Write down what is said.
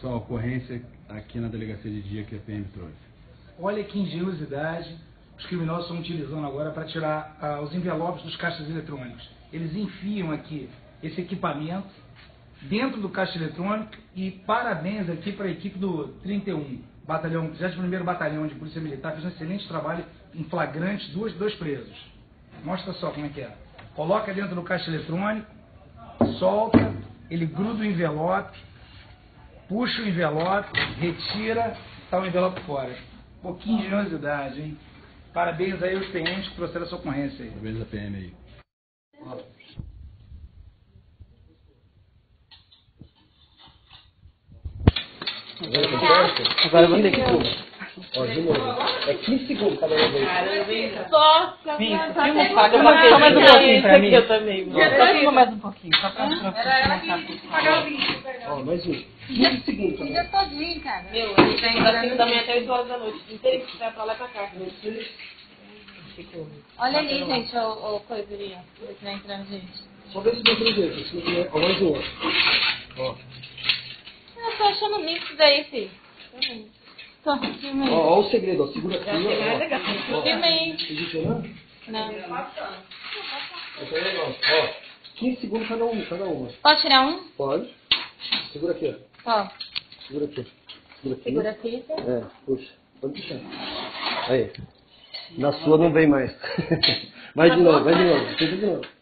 Só a ocorrência aqui na delegacia de dia que a PM trouxe. Olha que engenhosidade os criminosos estão utilizando agora para tirar os envelopes dos caixas eletrônicos. Eles enfiam aqui esse equipamento dentro do caixa eletrônico e parabéns aqui para a equipe do 31 Batalhão, 21º Batalhão de Polícia Militar, fez um excelente trabalho em flagrante, dois presos. Mostra só como é que é. Coloca dentro do caixa eletrônico, solta, ele gruda o envelope, puxa o envelope, retira, está o envelope fora. Um pouquinho de engenhosidade, hein? Parabéns aí aos PMs que trouxeram a sua ocorrência aí. Parabéns a PM aí. Agora eu vou ter que ó, de novo. É 15 segundos cada vez. Nossa, filma mais um pouquinho pra mim. Eu também. Só filma mais um pouquinho. Só pra ó, mais um. 15 segundos. Fica todinho, cara. Meu, a gente tá indo assim da manhã até 8 horas da noite. Inteiro que vai pra lá e pra cá. Olha ali, gente, o coisinha. Você vai entrando, gente. Só vê se deu presente. Ó, mais um. Ó. Eu tô achando mix daí, filho. Tá, filma aí. Ó, o segredo, ó. Segura aqui, ó. Filma aí. Não. Tá legal. Ó, 15 segundos cada um, cada uma. Pode tirar um? Pode. Segura aqui, ó. Ó. Segura aqui. Segura aqui. É, puxa. Pode puxar. Aí. Na sua não vem mais. Vai de novo, vai de novo.